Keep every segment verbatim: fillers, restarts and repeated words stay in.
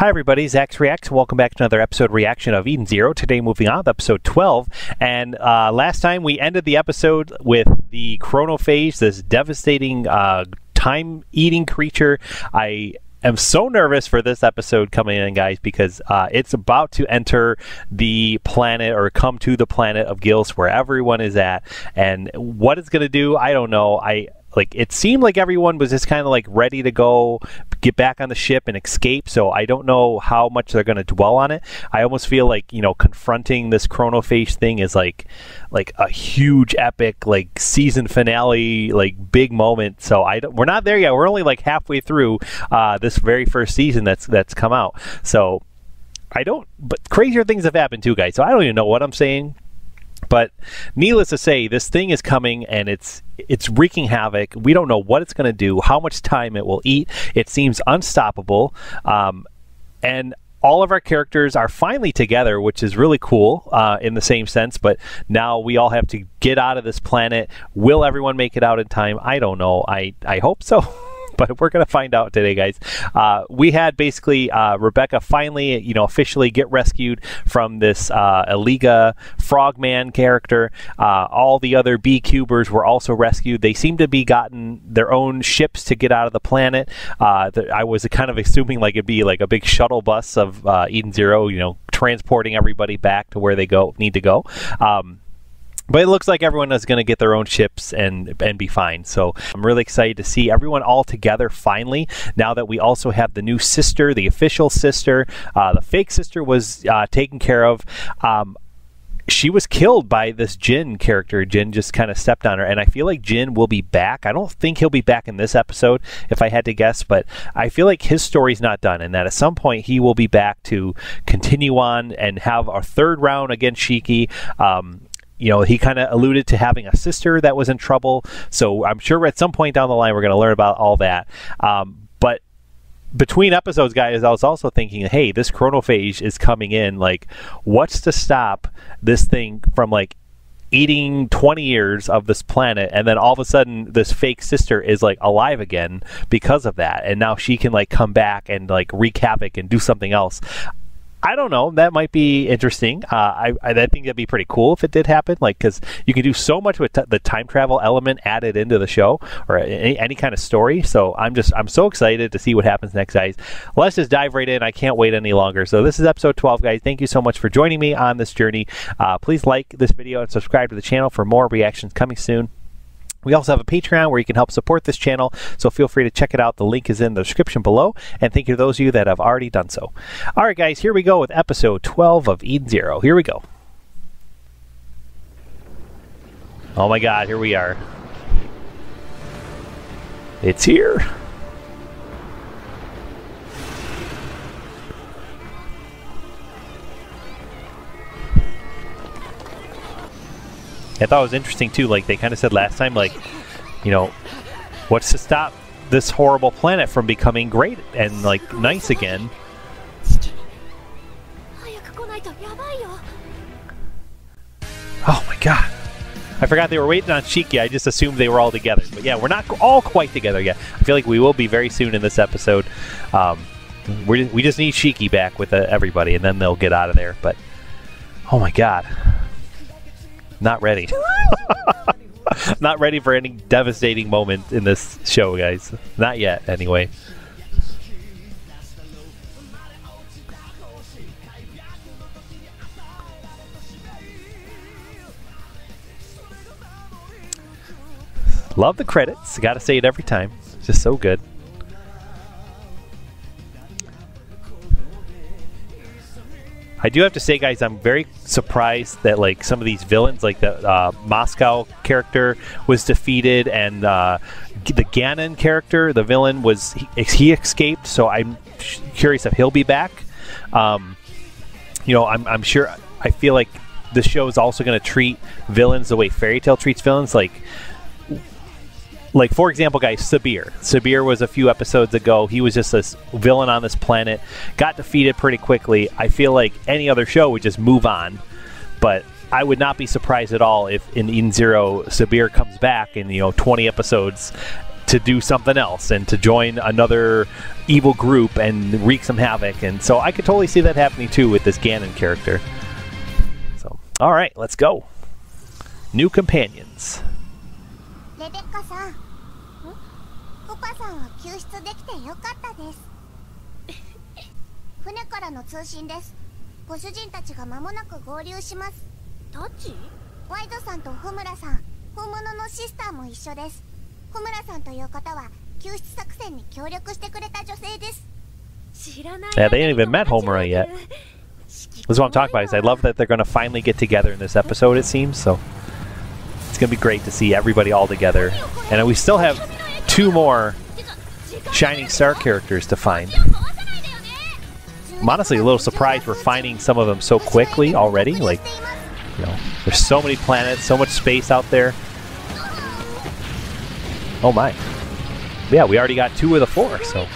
Hi everybody, Zax reacts. Welcome back to another episode reaction of Eden Zero. Today moving on to episode twelve, and uh, last time we ended the episode with the Chronophage, this devastating uh, time-eating creature. I am so nervous for this episode coming in, guys, because uh, it's about to enter the planet or come to the planet of Gills where everyone is at, and what it's going to do, I don't know. I... Like, it seemed like everyone was just kind of, like, ready to go, get back on the ship and escape, so I don't know how much they're going to dwell on it. I almost feel like, you know, confronting this Chronophage thing is, like, like a huge, epic, like, season finale, like, big moment, so I don't, we're not there yet. We're only, like, halfway through uh, this very first season that's that's come out, so I don't, but crazier things have happened, too, guys, so I don't even know what I'm saying. But needless to say, this thing is coming, and it's it's wreaking havoc. We don't know what it's going to do, how much time it will eat. It seems unstoppable. Um, and all of our characters are finally together, which is really cool uh, in the same sense. But now we all have to get out of this planet. Will everyone make it out in time? I don't know. I, I hope so. But we're going to find out today, guys. Uh, we had basically uh, Rebecca finally, you know, officially get rescued from this uh, Eliga Frogman character. Uh, all the other B-Cubers were also rescued. They seem to be gotten their own ships to get out of the planet. Uh, the, I was kind of assuming like it'd be like a big shuttle bus of uh, Eden Zero, you know, transporting everybody back to where they go need to go. Um, But it looks like everyone is going to get their own ships and and be fine. So I'm really excited to see everyone all together finally. Now that we also have the new sister, the official sister, uh, the fake sister was uh, taken care of. Um, she was killed by this Jin character. Jin just kind of stepped on her. And I feel like Jin will be back. I don't think he'll be back in this episode, if I had to guess. But I feel like his story's not done. And that at some point he will be back to continue on and have our third round against Shiki. Um... You know, he kind of alluded to having a sister that was in trouble. So I'm sure at some point down the line, we're going to learn about all that. Um, but between episodes, guys, I was also thinking, hey, this Chronophage is coming in. Like, what's to stop this thing from, like, eating twenty years of this planet, and then all of a sudden this fake sister is like alive again because of that. And now she can like come back and like wreak havoc and do something else. I don't know. That might be interesting. Uh, I, I think that'd be pretty cool if it did happen, like, because you can do so much with t the time travel element added into the show or any, any kind of story. So I'm just I'm so excited to see what happens next, guys. Let's just dive right in. I can't wait any longer. So this is episode twelve, guys. Thank you so much for joining me on this journey. Uh, please like this video and subscribe to the channel for more reactions coming soon. We also have a Patreon where you can help support this channel, so feel free to check it out. The link is in the description below, and thank you to those of you that have already done so. All right, guys, here we go with episode twelve of Eden Zero. Here we go. Oh, my God, here we are. It's here. I thought it was interesting, too, like they kind of said last time, like, you know, what's to stop this horrible planet from becoming great and, like, nice again? Oh, my God. I forgot they were waiting on Shiki. I just assumed they were all together. But, yeah, we're not all quite together yet. I feel like we will be very soon in this episode. Um, we're, we just need Shiki back with uh, everybody, and then they'll get out of there. But, oh, my God. Not ready. Not ready for any devastating moment in this show, guys. Not yet, anyway. Love the credits. Gotta say it every time. It's just so good. I do have to say, guys, I'm very surprised that, like, some of these villains, like the uh, Moscow character was defeated, and uh, the Ganon character, the villain, was he, he escaped, so I'm curious if he'll be back. Um, you know, I'm, I'm sure, I feel like the show is also going to treat villains the way Fairy Tail treats villains, like... Like, for example, guys, Sabir. Sabir was a few episodes ago. He was just this villain on this planet. Got defeated pretty quickly. I feel like any other show would just move on. But I would not be surprised at all if in Eden Zero, Sabir comes back in, you know, twenty episodes to do something else and to join another evil group and wreak some havoc. And so I could totally see that happening too with this Ganon character. So, all right, let's go. New companions. Rebecca-san. Papa-san was rescued. It was good. Tachi? Wide-san and Homura-san. 本物のシスターも一緒です。ホムラさんという方は救出作戦に協力してくれた女性です。知らない。Yeah, they didn't even met Homura yet. This is what I'm talking about. I love that they're going to finally get together in this episode, it seems. So it's going to be great to see everybody all together. And we still have two more Shining Star characters to find. I'm honestly a little surprised we're finding some of them so quickly already. Like, you know, there's so many planets, so much space out there. Oh my. Yeah, we already got two of the four, so.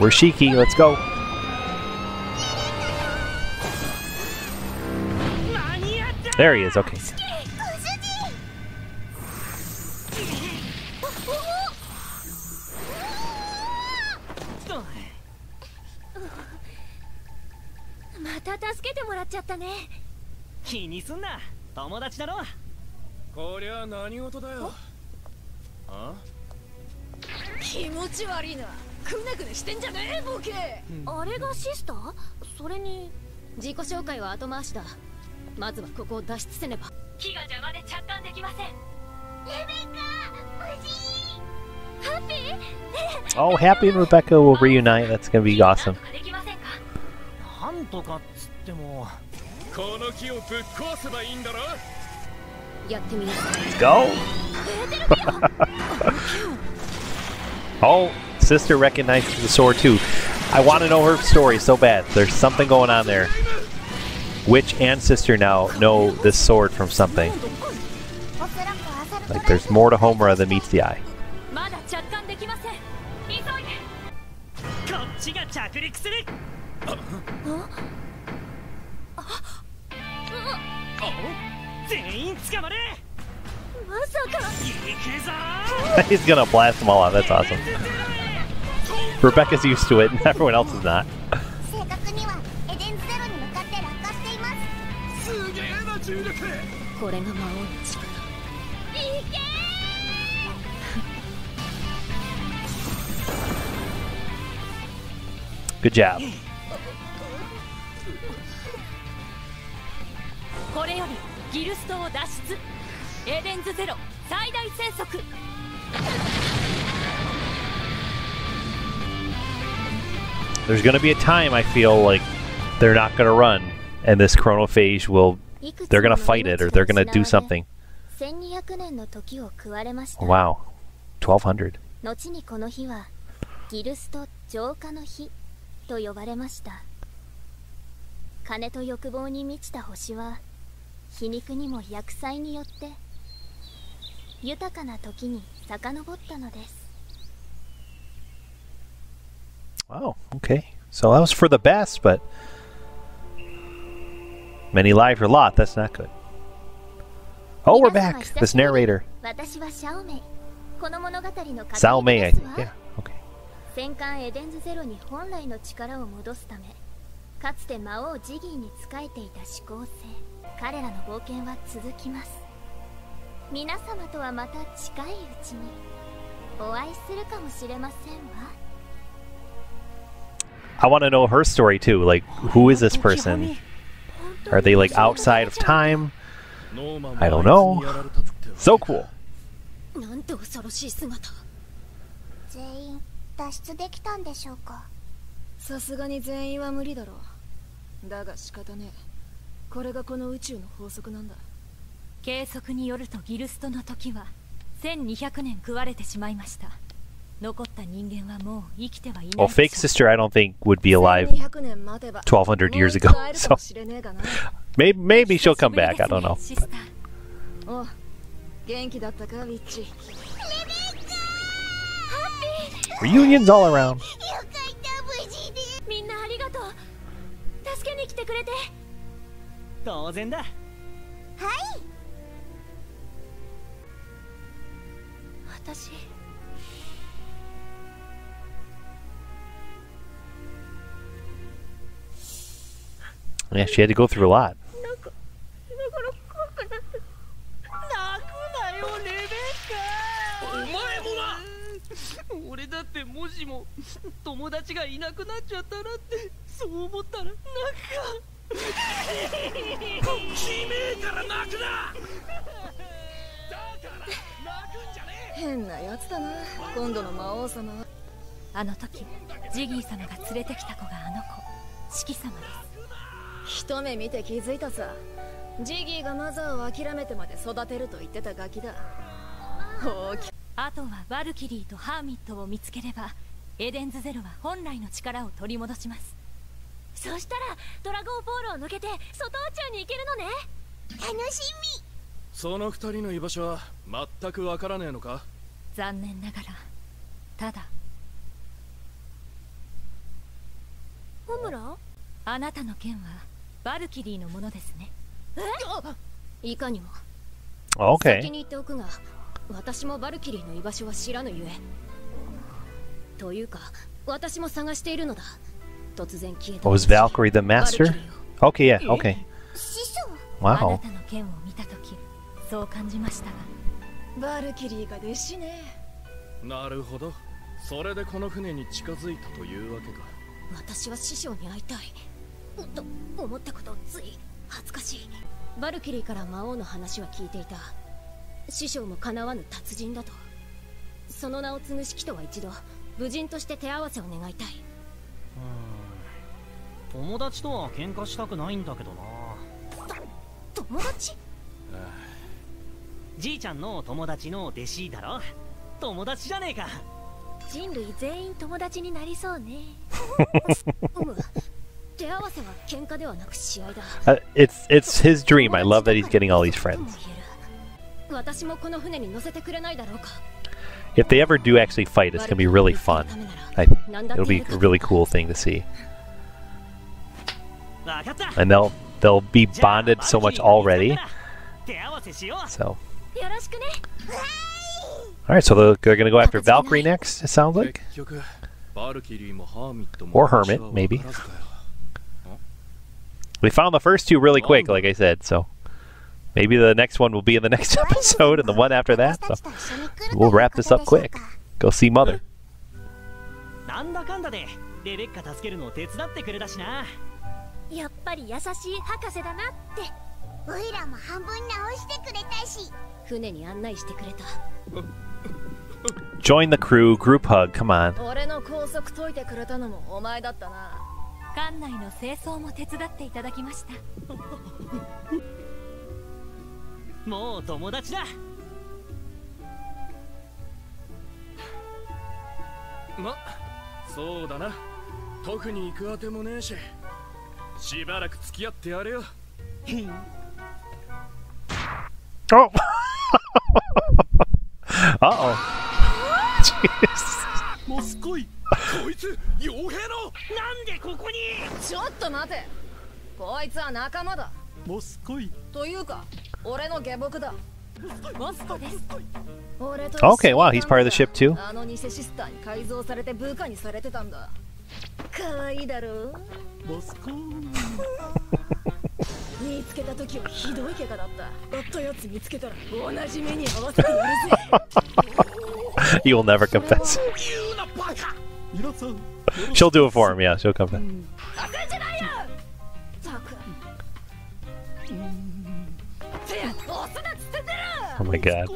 We're Shiki, let's go. There he is, okay. Oh, Happy and Rebecca will reunite. That's going to be awesome. Let's go! Oh, sister recognizes the sword too. I want to know her story so bad. There's something going on there. Witch and sister now know this sword from something. Like there's more to Homura than meets the eye. He's gonna blast them all out, that's awesome. Rebecca's used to it and everyone else is not. Good job. Eden Zero, there's going to be a time I feel like they're not going to run, and this Chronophage will, they're going to fight it or they're going to do something. Wow, twelve hundred. Wow, okay. So that was for the best, but many lives are lost. That's not good. Oh, we're back. This narrator. Xiaomei, I think. Yeah, okay. I want to know her story too. Like, who is this person? Are they like outside of time? I don't know. So cool. Well, fake sister I don't think would be alive twelve hundred years ago, so maybe, maybe she'll come back, I don't know. But... reunions all around. 私Yeah, she had to go through a lot. Okay. Was Valkyrie the master? Okay, yeah, okay. Wow. uh, it's it's his dream. I love that he's getting all these friends. If they ever do actually fight, it's gonna be really fun. I, it'll be a really cool thing to see. And they'll they'll be bonded so much already. So. All right, so they're, they're gonna go after Valkyrie next. It sounds like. Or Hermit, maybe. We found the first two really quick, like I said. So. Maybe the next one will be in the next episode and the one after that, so we'll wrap this up quick. Go see Mother. Join the crew, group hug, come on. Oh. Uh-oh. Jeez. Okay, wow, he's part of the ship too. You will never confess. She'll do it for him, yeah, she'll confess. Oh my god.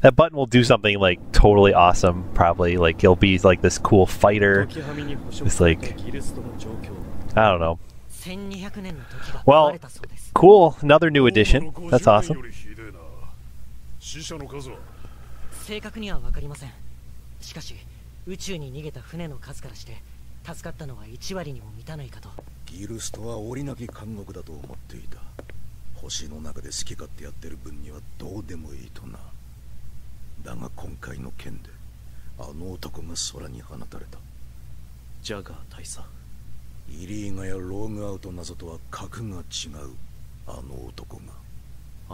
That button will do something like totally awesome, probably. Like he'll be like this cool fighter. It's like, I don't know. Well, cool. Another new edition. That's awesome.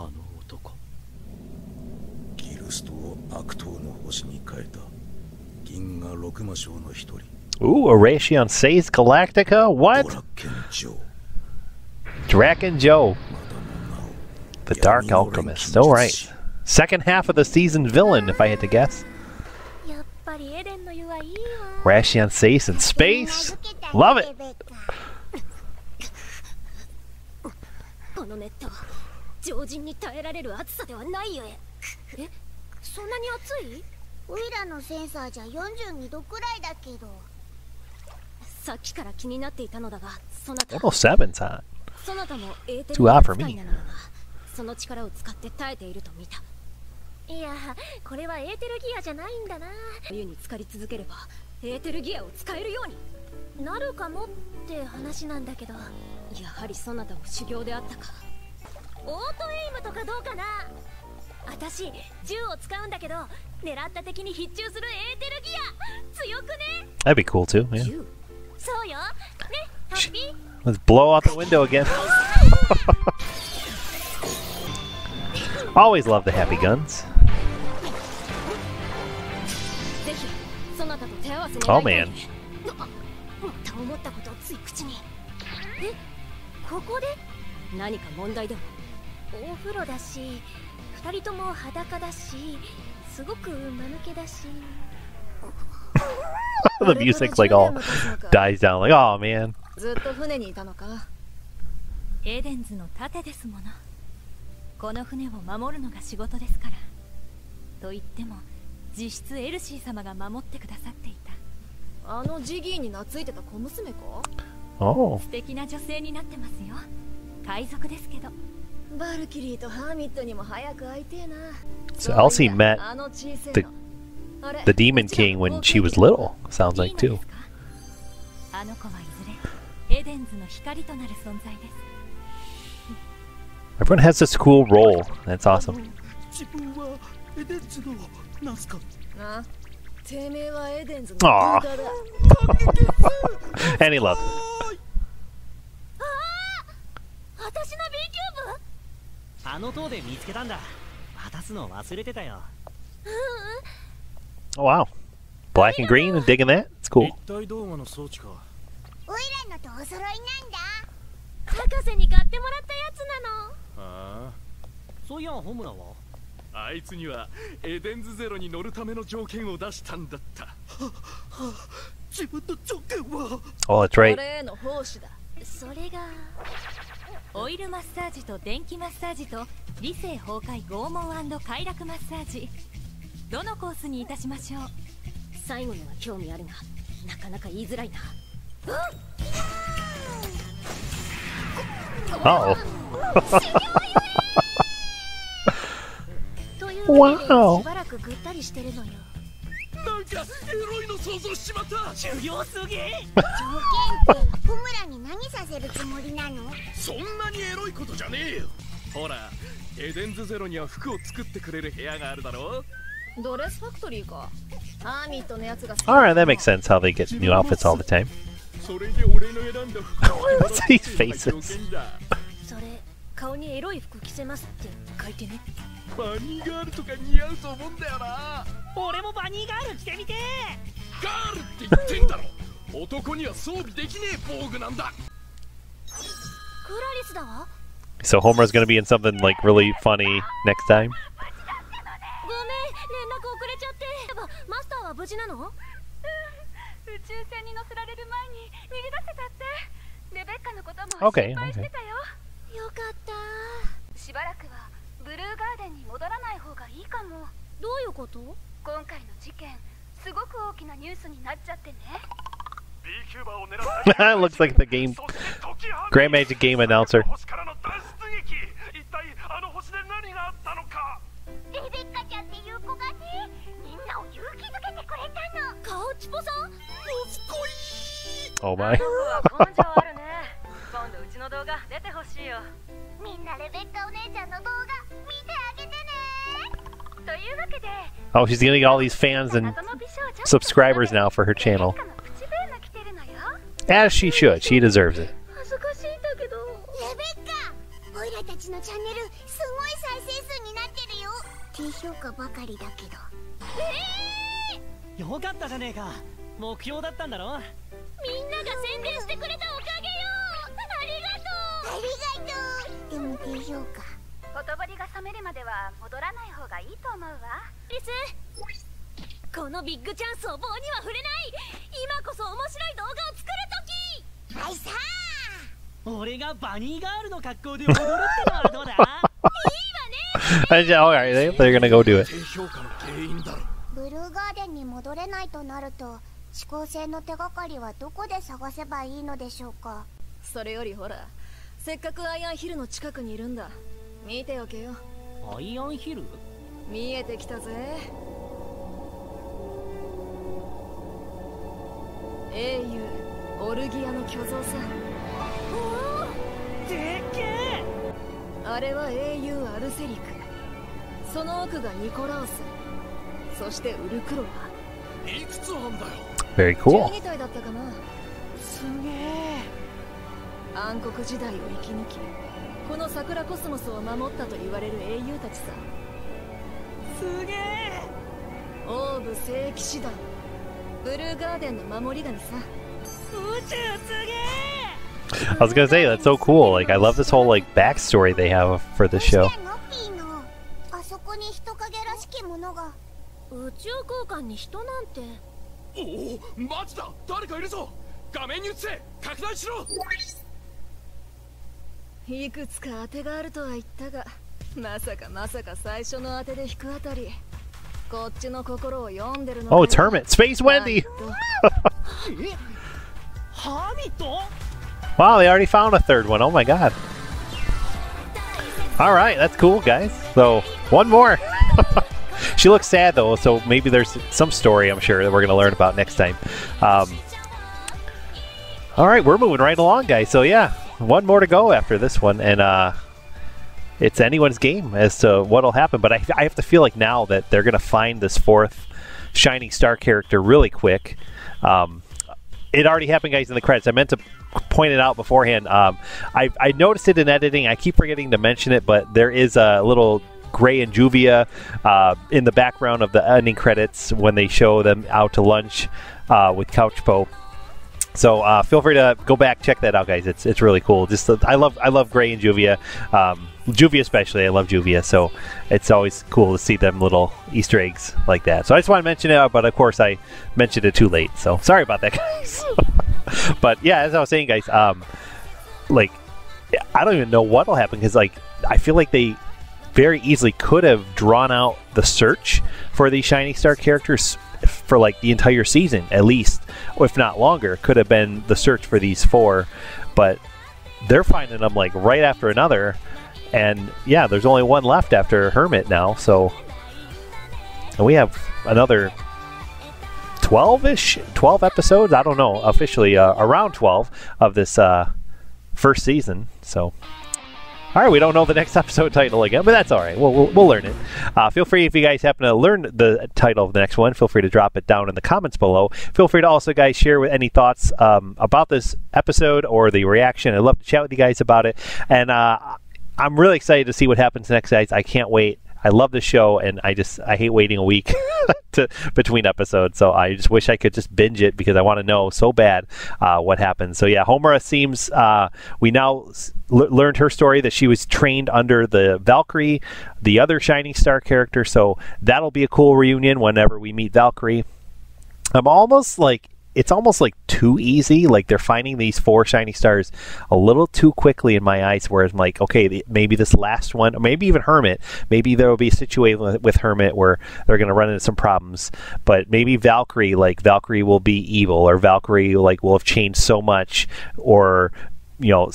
あの男。ギルストを悪党の星に変えた銀河六魔将の一人。Ooh, Arashion saves Galactica? What? Drakken Joe. The Dark Alchemist. All right. Second half of the season villain, if I had to guess. Arashion saves in space. Love it. one oh seven's hot. Too hot for me. That'd be cool too, yeah. Let's blow out the window again. Always love the happy guns. Oh man. The music's like all dies down, like, oh man. Oh. So Elsie met the, the Demon King when she was little, sounds like, too. Everyone has this cool role. That's awesome. Aww. And he loves it. Oh wow. Black and green and digging that? It's cool. Oh, that's right. Uh oh. Wow. Alright, that makes sense how they get new outfits all the time. What's these faces? So Homura's gonna be in something like really funny next time. Okay, okay. Looks like the game Grand Magic Game announcer. Oh my. Oh, she's getting all these fans and subscribers now for her channel. As she should. She deserves it. カたちのチャンネルすごい再生数になってるよ。低評価ばかりだけど。えー、よかったじゃねえか。目標だったんだろ。みんなが宣伝してくれたおかげよ。ありがとう。ありがとう。でも低評価。ほとぼりが冷めるまでは戻らない方がいいと思うわ。リス。このビッグチャンスを棒には触れない。今こそ面白い動画を作るとき。はいさあ、俺がバニーガールの格好で踊るってのはどうだ。いいわね。じゃあ、all right, they're gonna go do it. ブルーガーデンに戻れないとなると、指向性の手がかりはどこで探せばいいのでしょうか。それよりほら、せっかくアイアンヒルの近くにいるんだ。見ておけよ。アイアンヒル？見えてきたぜ。英雄オルギアの巨像さ。おお、でっけえ。あれは英雄アルセリク、その奥がニコラウス、そしてウルクロア。いくつなんだよ。Very cool。じゅうに体だったかな。すげえ。暗黒時代を生き抜き、この桜コスモスを守ったと言われる英雄たちさ。すげえ。オーブ聖騎士団、ブルーガーデンの守り神さ。宇宙すげえ。 I was gonna say that's so cool. Like I love this whole like backstory they have for the show. あそこに人影らしきものが。宇宙空間に人なんて。おお、マジだ。誰かいるぞ。画面に映せ。拡大しろ。いくつか当てがあるとは言ったが、まさかまさか最初の当てで引くあたり。Oh, it's Hermit. Space Wendy! Wow, they already found a third one. Oh my god. Alright, that's cool, guys. So, one more. She looks sad, though, so maybe there's some story, I'm sure, that we're going to learn about next time. Um, Alright, we're moving right along, guys. So, yeah, one more to go after this one. And, uh... it's anyone's game as to what'll happen, but I, I have to feel like now that they're going to find this fourth Shining Star character really quick. Um, it already happened, guys, in the credits. I meant to point it out beforehand. Um, I, I noticed it in editing. I keep forgetting to mention it, but there is a little Gray and Juvia uh, in the background of the ending credits when they show them out to lunch uh, with Couchpo. So uh, feel free to go back, check that out, guys. It's it's really cool. Just I love I love Gray and Juvia, um, Juvia especially. I love Juvia, so it's always cool to see them little Easter eggs like that. So I just want to mention it, but of course I mentioned it too late. So sorry about that, guys. But yeah, as I was saying, guys, um, like I don't even know what'll happen because like I feel like they very easily could have drawn out the search for these Shining Star characters for like the entire season at least, or if not longer. Could have been the search for these four, but they're finding them like right after another, and yeah, there's only one left after Hermit now. So, and we have another twelve-ish, twelve episodes, I don't know, officially uh, around twelve of this uh, first season. So all right, we don't know the next episode title again, but that's all right. We'll, we'll, we'll learn it. Uh, feel free, if you guys happen to learn the title of the next one, feel free to drop it down in the comments below. Feel free to also, guys, share with any thoughts um, about this episode or the reaction. I'd love to chat with you guys about it. And uh, I'm really excited to see what happens next, guys. I can't wait. I love the show, and I just I hate waiting a week to, between episodes. So I just wish I could just binge it because I want to know so bad uh, what happens. So yeah, Homura seems uh, we now... learned her story that she was trained under the Valkyrie, the other Shining Star character. So that'll be a cool reunion whenever we meet Valkyrie. I'm almost like, it's almost like too easy. Like they're finding these four Shining Stars a little too quickly in my eyes, where I'm like, okay, maybe this last one, or maybe even Hermit, maybe there will be a situation with Hermit where they're going to run into some problems, but maybe Valkyrie, like Valkyrie will be evil, or Valkyrie like will have changed so much, or, you know,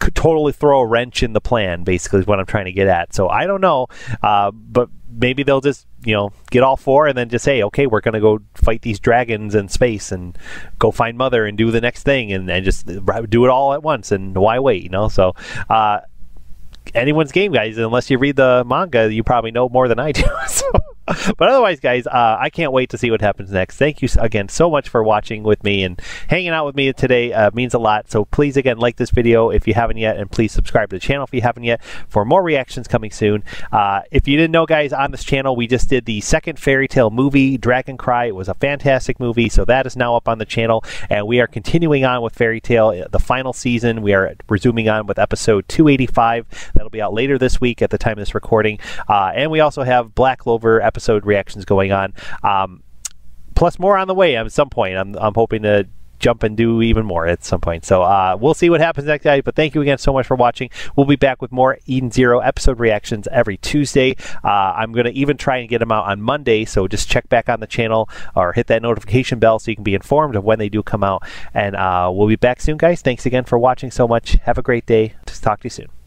could totally throw a wrench in the plan, basically, is what I'm trying to get at. So I don't know, uh, but maybe they'll just, you know, get all four and then just say, okay, we're going to go fight these dragons in space and go find Mother and do the next thing, and, and just do it all at once, and why wait, you know? So uh, anyone's game, guys. Unless you read the manga, you probably know more than I do. So But otherwise, guys, uh, I can't wait to see what happens next. Thank you again so much for watching with me and hanging out with me today. Uh, means a lot. So please, again, like this video if you haven't yet, and please subscribe to the channel if you haven't yet for more reactions coming soon. Uh, if you didn't know, guys, on this channel, we just did the second Fairy Tail movie, Dragon Cry. It was a fantastic movie, so that is now up on the channel, and we are continuing on with Fairy Tail, the final season. We are resuming on with episode two eighty-five. That'll be out later this week at the time of this recording. Uh, and we also have Black Clover episode reactions going on. Um, plus more on the way at some point. I'm, I'm hoping to jump and do even more at some point. So uh, we'll see what happens next time. But thank you again so much for watching. We'll be back with more Eden Zero episode reactions every Tuesday. Uh, I'm going to even try and get them out on Monday. So just check back on the channel or hit that notification bell so you can be informed of when they do come out. And uh, we'll be back soon, guys. Thanks again for watching so much. Have a great day. Just talk to you soon.